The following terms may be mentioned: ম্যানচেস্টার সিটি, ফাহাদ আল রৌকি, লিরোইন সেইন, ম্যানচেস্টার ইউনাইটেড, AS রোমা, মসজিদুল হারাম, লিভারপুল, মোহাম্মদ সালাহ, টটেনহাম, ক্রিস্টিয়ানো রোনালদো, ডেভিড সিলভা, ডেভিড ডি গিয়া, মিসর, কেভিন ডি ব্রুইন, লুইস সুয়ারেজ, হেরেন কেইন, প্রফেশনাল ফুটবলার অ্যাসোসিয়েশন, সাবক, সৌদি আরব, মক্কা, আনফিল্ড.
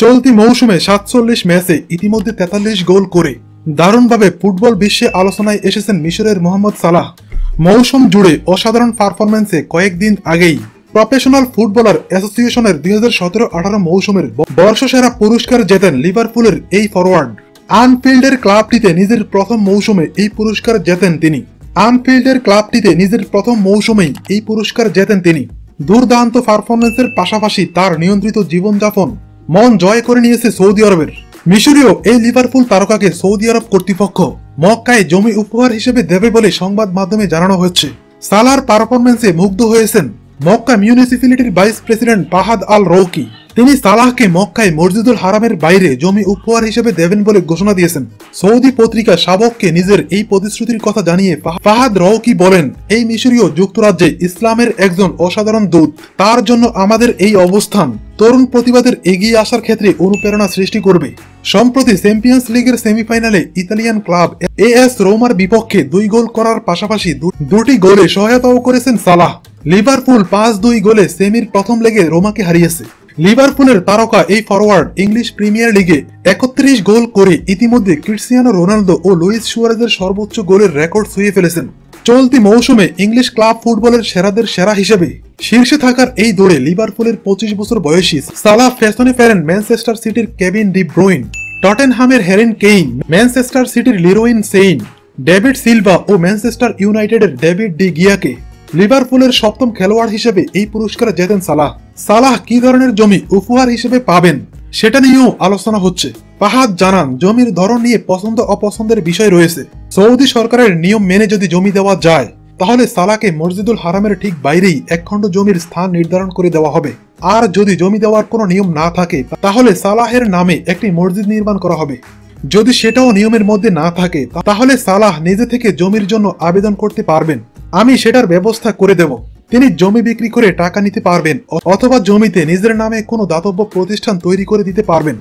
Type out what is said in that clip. চলতি মৌসুমে ৪৭ ম্যাচে ইতিমধ্যে ৪৩ গোল করে দারুণভাবে ফুটবল বিশ্বে আলোচনায় এসেছেন মিশরের মোহাম্মদ সালাহ। মৌসুম জুড়ে অসাধারণ পারফরমেন্সে কয়েকদিন আগেই প্রফেশনাল ফুটবলার অ্যাসোসিয়েশনের ২০১৭-১৮ মৌসুমের বর্ষসেরা পুরস্কার জেতেন লিভারপুলের এই ফরওয়ার্ড। আনফিল্ডের ক্লাবটিতে নিজের প্রথম মৌসুমে এই পুরস্কার জেতেন তিনি। দুর্দান্ত পারফরমেন্সের পাশাপাশি তার নিয়ন্ত্রিত জীবনযাপন মন জয় করে নিয়েছে সৌদি আরবের। মিশরীয় এই লিভারপুল তারকাকে সৌদি আরব কর্তৃপক্ষ মক্কায় জমি উপহার হিসেবে দেবে বলে সংবাদ মাধ্যমে জানানো হয়েছে। সালার পারফরমেন্সে মুগ্ধ হয়েছেন মক্কা মিউনিসিপ্যালিটির ভাইস প্রেসিডেন্ট ফাহাদ আল রৌকি। তিনি সালাহকে মক্কায় মসজিদুল হারামের বাইরে জমি উপহার হিসেবে দেবেন বলে ঘোষণা দিয়েছেন। সৌদি পত্রিকা সাবককে নিজের এই প্রতিশ্রুতির কথা জানিয়ে ফাহাদ রৌকি বলেন, এই মিশরীয় যুক্তরাজ্যে ইসলামের একজন অসাধারণ দূত, তার জন্য আমাদের এই অবস্থান তরুণ প্রতিভাদের এগিয়ে আসার ক্ষেত্রে অনুপ্রেরণা সৃষ্টি করবে। সম্প্রতি চ্যাম্পিয়ন্স লিগের সেমিফাইনালে ইতালিয়ান ক্লাব AS রোমার বিপক্ষে ২ গোল করার পাশাপাশি 2টি গোলে সহায়তাও করেছেন সালাহ। লিভারপুল ৫-২ গোলে সেমির প্রথম লেগে রোমাকে হারিয়েছে। লিভারপুলের তারকা এই ফরওয়ার্ড ইংলিশ প্রিমিয়ার লিগে ৩১ গোল করে ইতিমধ্যে ক্রিস্টিয়ানো রোনালদো ও লুইস সুয়ারেজের সর্বোচ্চ গোলের রেকর্ড ছুঁয়ে ফেলেছেন। চলতি মৌসুমে ইংলিশ ক্লাব ফুটবলের সেরাদের সেরা হিসেবে শীর্ষে থাকার এই দৌড়ে লিভারপুলের ২৫ বছর বয়সী সালাহ ফ্যাশনে ফেরেন ম্যানচেস্টার সিটির কেভিন ডি ব্রুইন, টটেনহামের হেরেন কেইন, ম্যানচেস্টার সিটির লিরোইন সেইন, ডেভিড সিলভা ও ম্যানচেস্টার ইউনাইটেডের ডেভিড ডি গিয়াকে। লিভারপুলের ৭ম খেলোয়াড় হিসেবে এই পুরস্কার জেতেন সালাহ। সালাহ কি ধরনের জমি উপহার হিসেবে পাবেন সেটা নিয়েও আলোচনা হচ্ছে। ফাহাদ জানান, জমির ধরন নিয়ে পছন্দ অপছন্দের বিষয় রয়েছে। সৌদি সরকারের নিয়ম মেনে যদি জমি দেওয়া যায়, তাহলে সালাহকে মসজিদুল হারামের ঠিক বাইরেই একখণ্ড জমির স্থান নির্ধারণ করে দেওয়া হবে। আর যদি জমি দেওয়ার কোনো নিয়ম না থাকে, তাহলে সালাহের নামে একটি মসজিদ নির্মাণ করা হবে। যদি সেটাও নিয়মের মধ্যে না থাকে, তাহলে সালাহ নিজে থেকে জমির জন্য আবেদন করতে পারবেন। আমি সেটার ব্যবস্থা করে দেব। তিনি জমি বিক্রি করে টাকা নিতে পারবেন, অথবা জমিতে নিজের নামে কোনো দাতব্য প্রতিষ্ঠান তৈরি করে দিতে পারবেন।